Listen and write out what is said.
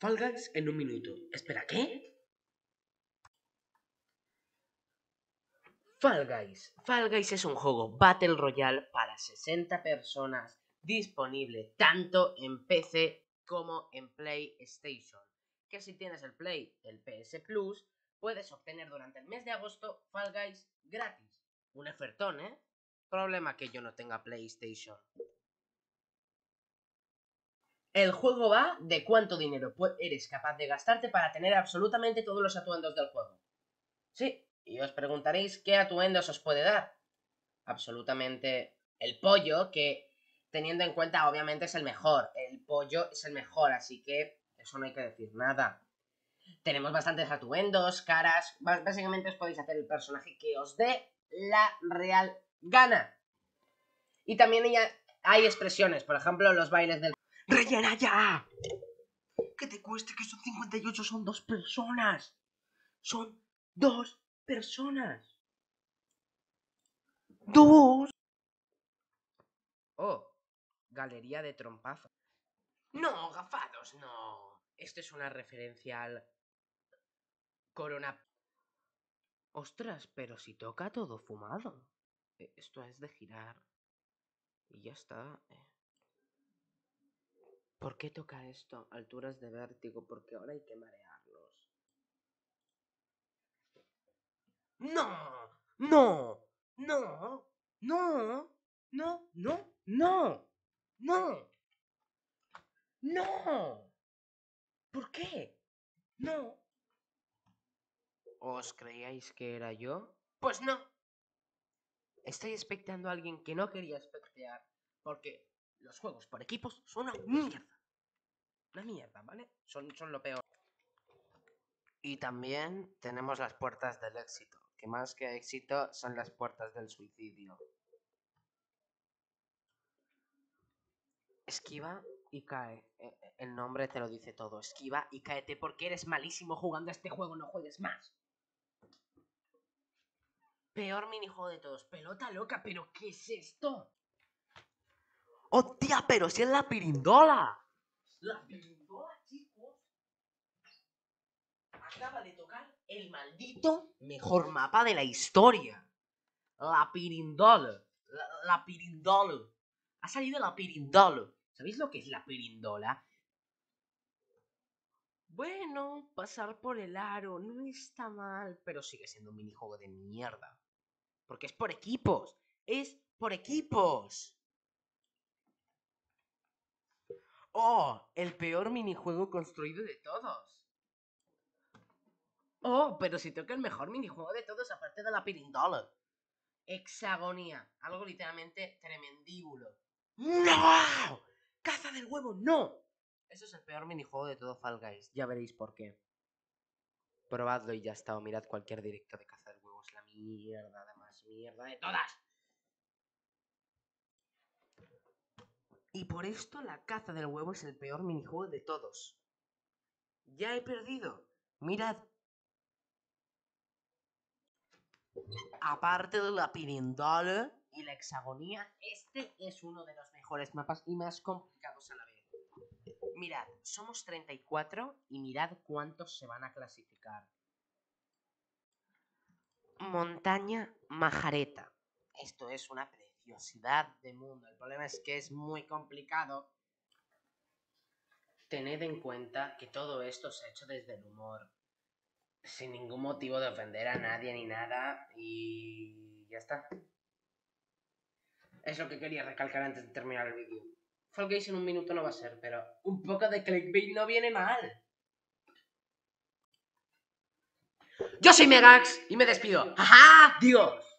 Fall Guys en un minuto. Espera, ¿qué? Fall Guys. Fall Guys es un juego Battle Royale para 60 personas disponible tanto en PC como en PlayStation. Que si tienes el Play, el PS Plus, puedes obtener durante el mes de agosto Fall Guys gratis. Un ofertón, ¿eh? Problema que yo no tenga PlayStation. El juego va de cuánto dinero eres capaz de gastarte para tener absolutamente todos los atuendos del juego. Sí. Y os preguntaréis qué atuendos os puede dar. Absolutamente el pollo, que teniendo en cuenta obviamente es el mejor. El pollo es el mejor, así que eso no hay que decir nada. Tenemos bastantes atuendos, caras. Básicamente os podéis hacer el personaje que os dé la real gana. Y también hay expresiones, por ejemplo los bailes del... ¡Rellena ya! Que te cueste que son 58, son dos personas. Son dos personas. Dos. Oh, galería de trompazos. No, gafados, no. Esto es una referencia al corona. Ostras, pero si toca todo fumado. Esto es de girar. Y ya está. ¿Por qué toca esto? Alturas de vértigo, porque ahora hay que marearlos. ¡No! ¡No! ¡No! ¡No! ¡No! ¡No! ¡No! ¡No! ¡No! ¿Por qué? ¡No! ¿Os creíais que era yo? ¡Pues no! Estoy expectando a alguien que no quería expectear, porque los juegos por equipos son una mierda. Una mierda, ¿vale? Son lo peor. Y también tenemos las puertas del éxito, que más que éxito son las puertas del suicidio. Esquiva y cae. El nombre te lo dice todo. Esquiva y cáete porque eres malísimo jugando a este juego, no juegues más. Peor minijuego de todos. Pelota loca, pero ¿qué es esto? ¡Hostia, pero si es la pirindola! La pirindola, chicos. Acaba de tocar el maldito mejor mapa de la historia. La pirindola. La pirindola. Ha salido la pirindola. ¿Sabéis lo que es la pirindola? Bueno, pasar por el aro no está mal, pero sigue siendo un minijuego de mierda. Porque es por equipos. Es por equipos. ¡Oh! El peor minijuego construido de todos. ¡Oh! Pero si toca el mejor minijuego de todos, aparte de la pirindola. Hexagonía. Algo literalmente tremendíbulo. ¡No! ¡Caza del huevo! ¡No! Eso es el peor minijuego de todo Fall Guys. Ya veréis por qué. Probadlo y ya está. O mirad cualquier directo de caza del huevo. Es la mierda de más mierda de todas. Y por esto la caza del huevo es el peor minijuego de todos. Ya he perdido. Mirad. Aparte de la pirindola y la hexagonía, este es uno de los mejores mapas y más complicados a la vez. Mirad, somos 34 y mirad cuántos se van a clasificar. Montaña Majareta. Esto es una curiosidad de mundo. El problema es que es muy complicado. Tened en cuenta que todo esto se ha hecho desde el humor, sin ningún motivo de ofender a nadie ni nada, y ya está. Es lo que quería recalcar antes de terminar el vídeo. Fall Guys en un minuto no va a ser, pero un poco de clickbait no viene mal. Yo soy Megax y me despido. ¡Ajá! ¡Dios!